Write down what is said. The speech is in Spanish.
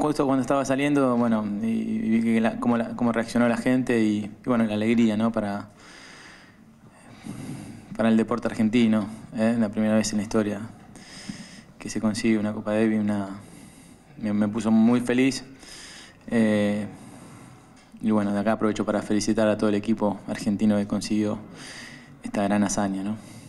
justo cuando estaba saliendo, bueno, y vi que cómo reaccionó la gente y bueno, la alegría, ¿no? Para el deporte argentino, ¿eh? La primera vez en la historia que se consigue una Copa Davis, me puso muy feliz. Y bueno, de acá aprovecho para felicitar a todo el equipo argentino que consiguió esta gran hazaña, ¿no?